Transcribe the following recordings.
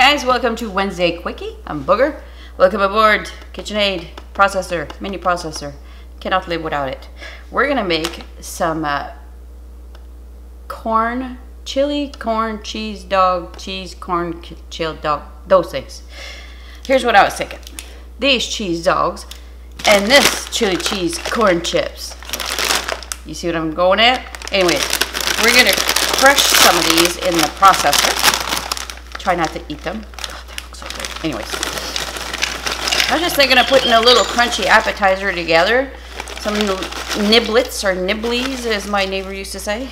Hi guys, welcome to Wednesday Quickie. I'm Booger. Welcome aboard KitchenAid processor, mini processor. Cannot live without it. We're gonna make some corn chili, corn cheese dog, cheese corn chill dog, those things. Here's what I was thinking: these cheese dogs and this chili cheese corn chips. You see what I'm going at? Anyways, we're gonna crush some of these in the processor. Try not to eat them. God, they look so good. Anyways, I was just thinking of putting a little crunchy appetizer together. Some niblets or nibblies, as my neighbor used to say.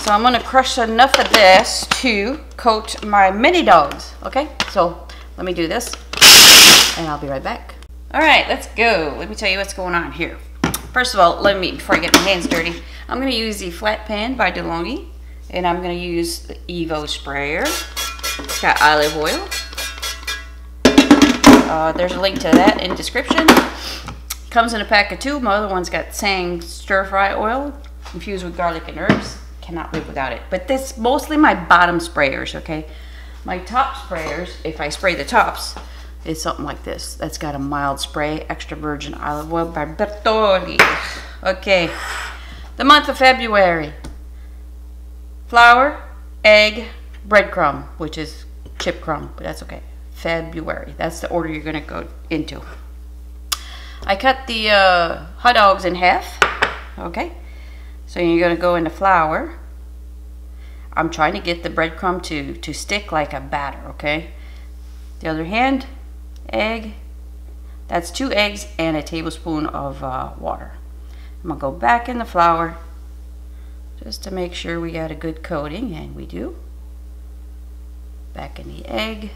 So I'm gonna crush enough of this to coat my mini dogs. Okay, so let me do this and I'll be right back. All right, let's go. Let me tell you what's going on here. First of all, let me, before I get my hands dirty, I'm gonna use the flat pan by DeLonghi, and I'm gonna use the Evo sprayer. It's got olive oil. There's a link to that in description. Comes in a pack of two. My other one's got Tsang stir-fry oil infused with garlic and herbs. Cannot live without it. But this mostly my bottom sprayers, okay? My top sprayers, if I spray the tops, is something like this. That's got a mild spray, extra virgin olive oil by Bertoli. Okay, the month of February. Flour, egg, breadcrumb, which is chip crumb, but that's okay. February, that's the order you're gonna go into. I cut the hot dogs in half, okay? So you're gonna go into flour. I'm trying to get the breadcrumb to stick like a batter, okay? The other hand, egg, that's 2 eggs and a tablespoon of water. I'm gonna go back in the flour just to make sure we got a good coating, and we do. Back in the egg.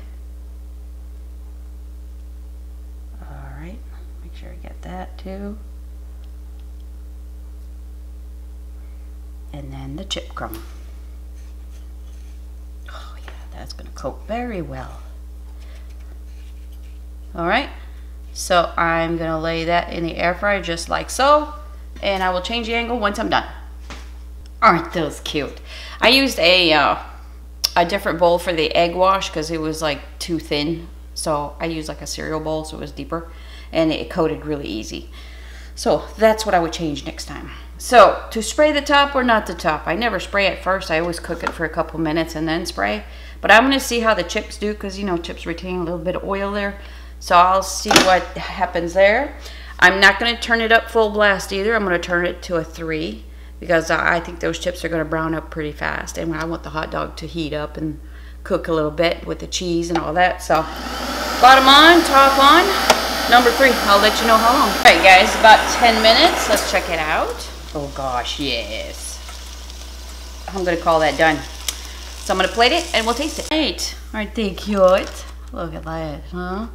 All right, make sure I get that too. And then the chip crumb. Oh yeah, that's gonna coat very well. All right, so I'm gonna lay that in the air fryer just like so, and I will change the angle once I'm done. Aren't those cute? I used a different bowl for the egg wash because it was like too thin, so I used like a cereal bowl, so it was deeper and it coated really easy. So that's what I would change next time. So to spray the top or not the top, I never spray it first. I always cook it for a couple minutes and then spray, but I'm going to see how the chips do because, you know, chips retain a little bit of oil there, so I'll see what happens there. I'm not going to turn it up full blast either. I'm going to turn it to a 3 because I think those chips are gonna brown up pretty fast, and I want the hot dog to heat up and cook a little bit with the cheese and all that. So bottom on, top on, number 3. I'll let you know how long. All right guys, about 10 minutes. Let's check it out. Oh gosh, yes. I'm gonna call that done. So I'm gonna plate it and we'll taste it. Right, aren't they cute? Look at that, huh?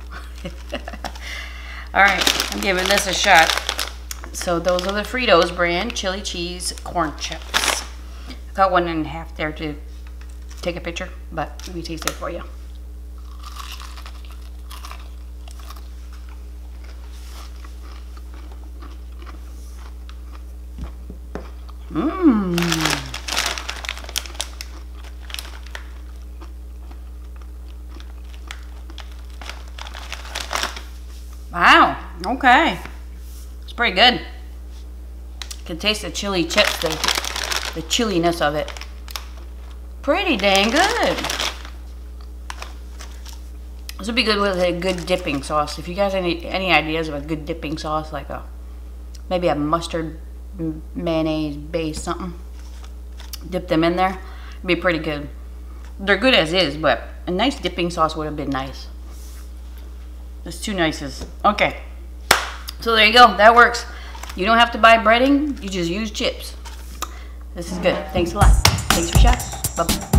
All right, I'm giving this a shot. So those are the Fritos brand chili cheese corn chips. I got 1 1/2 there to take a picture, but let me taste it for you. Wow, okay. Pretty good. Can taste the chili chips, the chilliness of it. Pretty dang good. This would be good with a good dipping sauce. If you guys have any ideas of a good dipping sauce, like maybe a mustard mayonnaise base something, dip them in there. It'd be pretty good. They're good as is, but a nice dipping sauce would have been nice. There's 2 nices. Okay. So there you go, that works. You don't have to buy breading, you just use chips. This is good. Thanks a lot. Thanks for shopping. Bye-bye.